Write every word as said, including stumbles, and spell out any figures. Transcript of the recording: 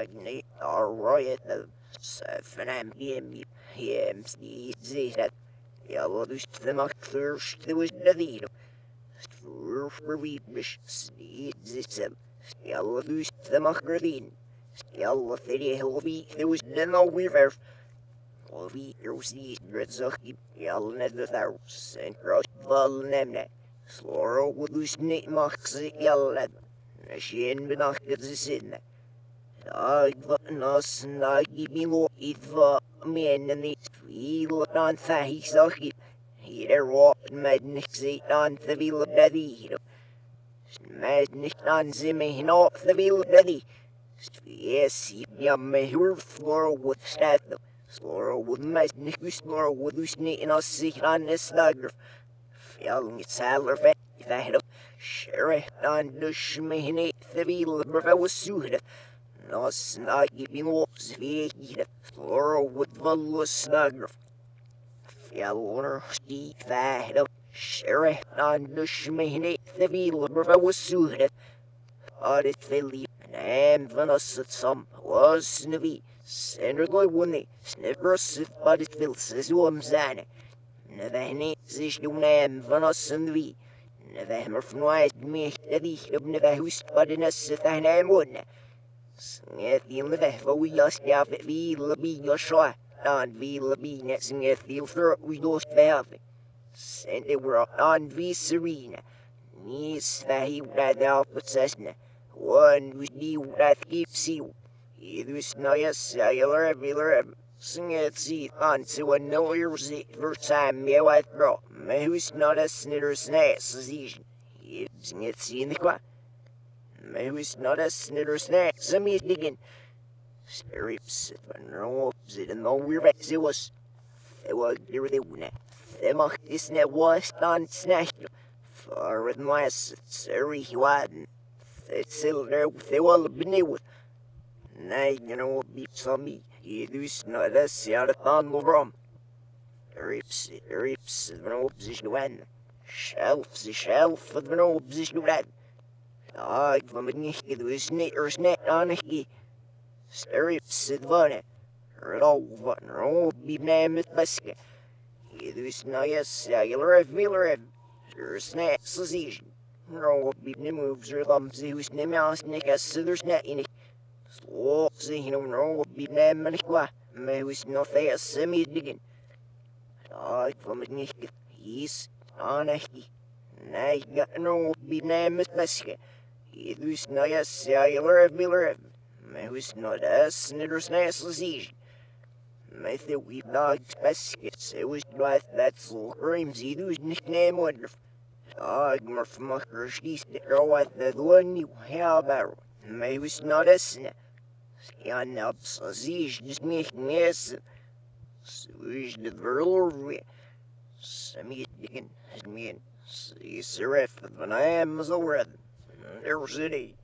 Magni or Royal Safanam Yim Yams the Zeta Yellowus the Muckers there was Navino Sturfish Sneed Zitsum Yellowus the Muckerdin Yellowfini Hilvi there was Nemo Weaver Ovi Rosie Dredzuki Yellownet the Thars and Cross Vulnemne Sloro would lose Nate Mox Yellownet Shin Benakers is in. I got us and I give me more for men and it's feel on Fahi Saki. Here walked madness on the Villa Daddy. Madness on Zimmy not the Villa Daddy. Yes, yum, her floor would stab them. Slora would madness, Slora would lose Nate and us sit on the snugger. Felling its salar vet that up. Sure, and the shmehne the wheel was suited. No snag being walks veed, Flora would follow snugger. Fellor steep that up. Sure, and the shmehne the wheel was suited. But it fell in an amvenus at some was snivy. Sender go wunny, snipper sit, but it fell sizumzane. Nevene is doing amvenus and thee. Never hammer from wide me, the never who's but in us at an amon. Smithy and the vehicle we just have it, we love your shot, and we love being at Smithy, we lost velvet. Send the world on V Serena. Nice that he would have the opposite. One who's new that keeps you. It was no a cellular every limb. Smithy on to a no year's first time, me I throw. Who's not a snitter's nest as easy? It's in the quack. Who's not a snitter's nest? I'm digging. Stirrups, but no opposite, and no weird as it was. They were near the wound. They mocked this net was on snatched. Far and west, it's very wide. They still there with the wall of beneath. Now you know, beeps on me. Who's not a sound upon the rum. Rips, rips, the robes is one. Shelf, the shelf of the robes is one. Dog from a nicky, the snitter's net on a key. Stirrups, the bonnet. Red old button, robe, be named with biscuit. It is no yes, cellular of Miller. Your snacks is easy. Robe, be the moves or lumps, who's name house, nick a sitter's net in it. Slopes, the hino, robe, be named Maniqua. May was no fair semi digging. I from it nicht he's on a he. Nay, got no be named Meska. It was no a cellular of Miller. May was not a snitter's nest as easy. May the wee dog's baskets. It was not that slow creams. It was nickname wonderful. Dog murfmucker, she's the girl at the one you have about. May was not a snap. Stand up, so she's just making this. Swish the verlory. Sammy Diggin has mean. See, Seraph, when I am so red. There's it.